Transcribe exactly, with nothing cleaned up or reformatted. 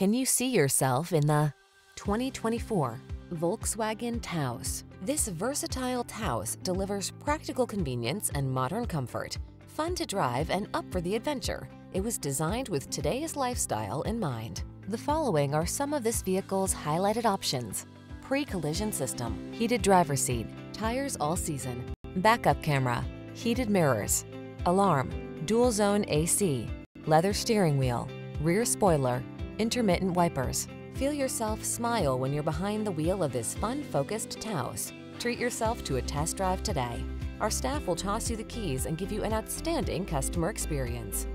Can you see yourself in the twenty twenty-four Volkswagen Taos? This versatile Taos delivers practical convenience and modern comfort, fun to drive and up for the adventure. It was designed with today's lifestyle in mind. The following are some of this vehicle's highlighted options: pre-collision system, heated driver's seat, tires all season, backup camera, heated mirrors, alarm, dual zone A C, leather steering wheel, rear spoiler, intermittent wipers. Feel yourself smile when you're behind the wheel of this fun-focused Taos. Treat yourself to a test drive today. Our staff will toss you the keys and give you an outstanding customer experience.